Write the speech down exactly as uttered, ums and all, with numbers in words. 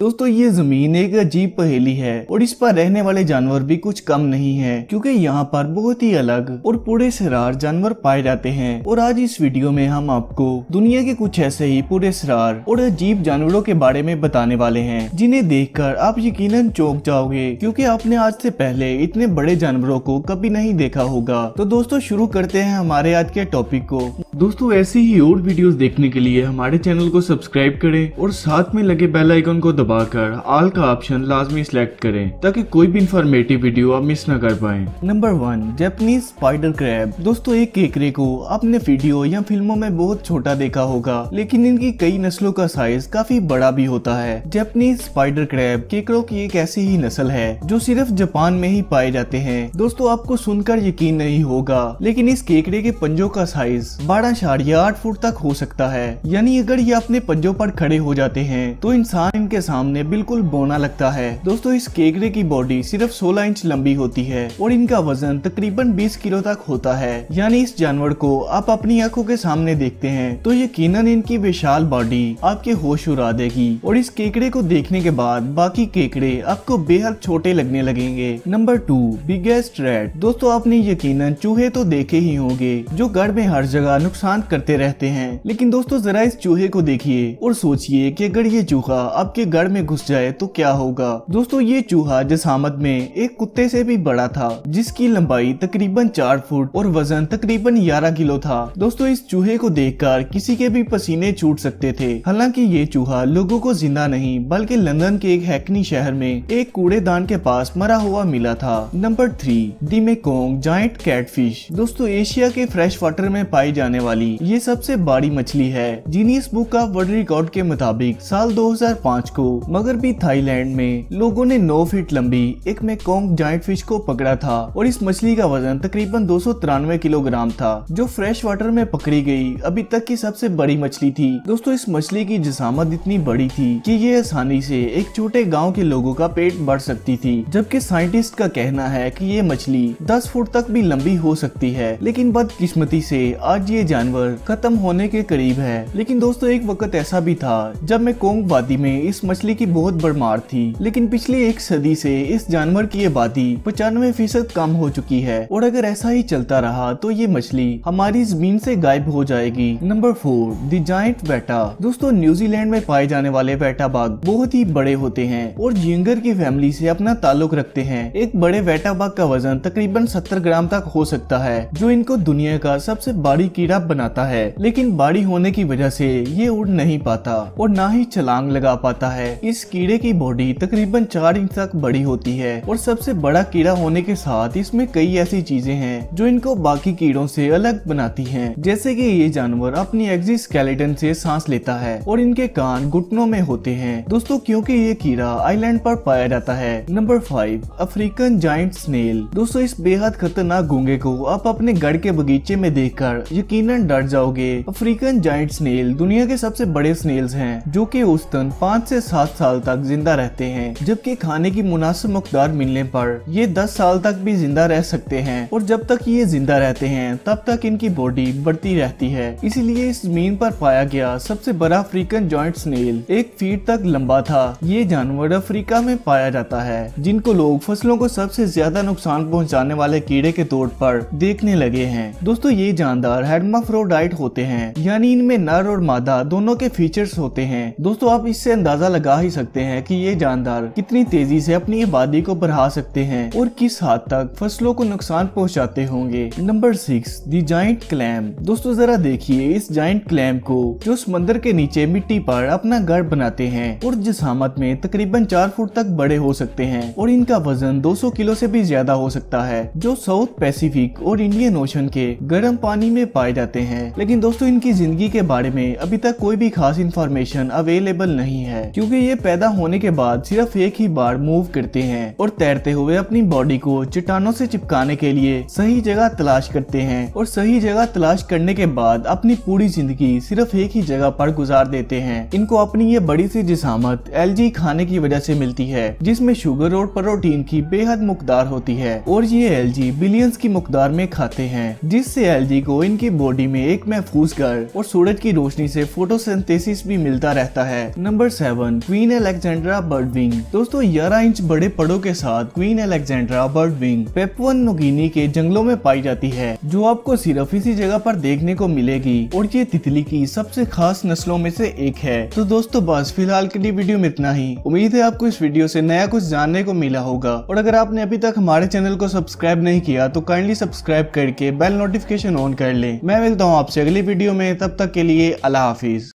दोस्तों ये जमीन एक अजीब पहेली है और इस पर रहने वाले जानवर भी कुछ कम नहीं है, क्योंकि यहाँ पर बहुत ही अलग और पूरे सरार जानवर पाए जाते हैं। और आज इस वीडियो में हम आपको दुनिया के कुछ ऐसे ही पूरे सरार और अजीब जानवरों के बारे में बताने वाले हैं, जिन्हें देखकर आप यकीनन चौंक जाओगे, क्योंकि आपने आज से पहले इतने बड़े जानवरों को कभी नहीं देखा होगा। तो दोस्तों शुरू करते हैं हमारे आज के टॉपिक को। दोस्तों ऐसी ही और वीडियोस देखने के लिए हमारे चैनल को सब्सक्राइब करें और साथ में लगे बेल आइकन को दबाकर ऑल का ऑप्शन लाजमी सिलेक्ट करें, ताकि कोई भी इंफॉर्मेटिव वीडियो आप मिस न कर पाएं। Number one, Japanese spider crab. दोस्तों एक केकरे को आपने वीडियो या फिल्मों में बहुत छोटा देखा होगा, लेकिन इनकी कई नस्लों का साइज काफी बड़ा भी होता है। जापानीज स्पाइडर क्रैब केकरों की एक ऐसी ही नस्ल है जो सिर्फ जापान में ही पाए जाते हैं। दोस्तों आपको सुनकर यकीन नहीं होगा, लेकिन इस केकरे के पंजों का साइज आठ फुट तक हो सकता है, यानी अगर ये अपने पंजों पर खड़े हो जाते हैं तो इंसान इनके सामने बिल्कुल बौना लगता है। दोस्तों इस केकड़े की बॉडी सिर्फ सोलह इंच लंबी होती है और इनका वजन तकरीबन बीस किलो तक होता है, यानी इस जानवर को आप अपनी आंखों के सामने देखते हैं तो यकीनन इनकी विशाल बॉडी आपके होश उड़ा देगी। और इस केकड़े को देखने के बाद बाकी केकड़े आपको बेहद छोटे लगने लगेंगे। Number two, biggest rat. दोस्तों आपने यकीनन चूहे तो देखे ही होंगे, जो घर में हर जगह नुकसान करते रहते हैं, लेकिन दोस्तों जरा इस चूहे को देखिए और सोचिए कि अगर ये चूहा आपके घर में घुस जाए तो क्या होगा। दोस्तों ये चूहा जसामत में एक कुत्ते से भी बड़ा था, जिसकी लंबाई तकरीबन चार फुट और वजन तकरीबन ग्यारह किलो था। दोस्तों इस चूहे को देखकर किसी के भी पसीने छूट सकते थे। हालांकि ये चूहा लोगों को जिंदा नहीं बल्कि लंदन के एक हैकनी शहर में एक कूड़ेदान के पास मरा हुआ मिला था। Number three, the Mekong giant catfish. दोस्तों एशिया के फ्रेश वाटर में पाई जाने वाली ये सबसे बड़ी मछली है। Guinness book of world record के मुताबिक साल दो हज़ार पाँच को मगरबी थाईलैंड में लोगों ने नौ फीट लंबी एक मेकोंग जायंट फिश को पकड़ा था और इस मछली का वजन तकरीबन दो सौ तिरानवे किलोग्राम था, जो फ्रेश वाटर में पकड़ी गई अभी तक की सबसे बड़ी मछली थी। दोस्तों इस मछली की जसामत इतनी बड़ी थी कि ये आसानी से एक छोटे गाँव के लोगों का पेट भर सकती थी, जबकि साइंटिस्ट का कहना है कि ये मछली दस फुट तक भी लंबी हो सकती है। लेकिन बदकिस्मती से आज ये जानवर खत्म होने के करीब है। लेकिन दोस्तों एक वक्त ऐसा भी था जब मेकोंग वादी में इस मछली की बहुत भरमार थी, लेकिन पिछली एक सदी से इस जानवर की आबादी पचानवे फीसद कम हो चुकी है और अगर ऐसा ही चलता रहा तो ये मछली हमारी जमीन से गायब हो जाएगी। Number four, the giant weta. दोस्तों न्यूजीलैंड में पाए जाने वाले वेटा बाघ बहुत ही बड़े होते हैं और झींगर की फैमिली से अपना ताल्लुक रखते हैं। एक बड़े वेटा बाघ का वजन तकरीबन सत्तर ग्राम तक हो सकता है, जो इनको दुनिया का सबसे बड़ी कीड़ा बनाता है। लेकिन बाड़ी होने की वजह से ये उड़ नहीं पाता और ना ही छलांग लगा पाता है। इस कीड़े की बॉडी तकरीबन चार इंच तक बड़ी होती है और सबसे बड़ा कीड़ा होने के साथ इसमें कई ऐसी चीजें हैं जो इनको बाकी कीड़ों से अलग बनाती हैं, जैसे कि ये जानवर अपनी एक्सोस्केलेटन से सांस लेता है और इनके कान घुटनों में होते हैं। दोस्तों क्योंकि ये कीड़ा आइलैंड पर पाया जाता है। Number five, African giant snail. दोस्तों इस बेहद खतरनाक गूंगे को आप अपने घर के बगीचे में देख कर यकीन डर जाओगे। अफ्रीकन जायंट स्नेल दुनिया के सबसे बड़े स्नेल्स हैं, जो कि औसतन पाँच से सात साल तक जिंदा रहते हैं, जबकि खाने की मुनासिब मकदार मिलने पर ये दस साल तक भी जिंदा रह सकते हैं। और जब तक ये जिंदा रहते हैं तब तक इनकी बॉडी बढ़ती रहती है। इसीलिए इस जमीन पर पाया गया सबसे बड़ा अफ्रीकन जायंट स्नेल एक फीट तक लंबा था। ये जानवर अफ्रीका में पाया जाता है, जिनको लोग फसलों को सबसे ज्यादा नुकसान पहुँचाने वाले कीड़े के तौर पर देखने लगे है। दोस्तों ये जानदार हेर्माफ्रोडाइट होते हैं, यानी इनमें नर और मादा दोनों के फीचर्स होते हैं। दोस्तों आप इससे अंदाजा लगा ही सकते हैं कि ये जानदार कितनी तेजी से अपनी आबादी को बढ़ा सकते हैं और किस हद तक फसलों को नुकसान पहुंचाते होंगे। Number six, the giant clam. दोस्तों जरा देखिए इस जायंट क्लैम को, जो समंदर के नीचे मिट्टी पर अपना घर बनाते हैं और जिसामत में तकरीबन चार फुट तक बड़े हो सकते हैं और इनका वजन दो सौ किलो से भी ज्यादा हो सकता है, जो साउथ पैसिफिक और इंडियन ओशन के गर्म पानी में पाए जाते हैं। लेकिन दोस्तों इनकी जिंदगी के बारे में अभी तक कोई भी खास इंफॉर्मेशन अवेलेबल नहीं है, क्योंकि ये पैदा होने के बाद सिर्फ एक ही बार मूव करते हैं और तैरते हुए अपनी बॉडी को चट्टानों से चिपकाने के लिए सही जगह तलाश करते हैं और सही जगह तलाश करने के बाद अपनी पूरी जिंदगी सिर्फ एक ही जगह पर गुजार देते हैं। इनको अपनी ये बड़ी सी जिसामत एलगी खाने की वजह से मिलती है, जिसमें शुगर और प्रोटीन की बेहद मकदार होती है और ये एलगी बिलियंस की मकदार में खाते हैं, जिससे एलगी को इनकी बॉडी बॉडी में एक महफूज गर और सूरज की रोशनी से फोटोसिंथेसिस भी मिलता रहता है। Number seven, Queen Alexandra birdwing. दोस्तों ग्यारह इंच बड़े पड़ों के साथ Queen Alexandra birdwing Papua New Guinea के जंगलों में पाई जाती है, जो आपको सिर्फ इसी जगह पर देखने को मिलेगी और ये तितली की सबसे खास नस्लों में से एक है। तो दोस्तों बस फिलहाल के लिए वीडियो में इतना ही। उम्मीद है आपको इस वीडियो से नया कुछ जानने को मिला होगा और अगर आपने अभी तक हमारे चैनल को सब्सक्राइब नहीं किया तो काइंडली सब्सक्राइब करके बेल नोटिफिकेशन ऑन कर लें। मैं मिलता हूँ आपसे अगली वीडियो में, तब तक के लिए अल्लाह हाफिज।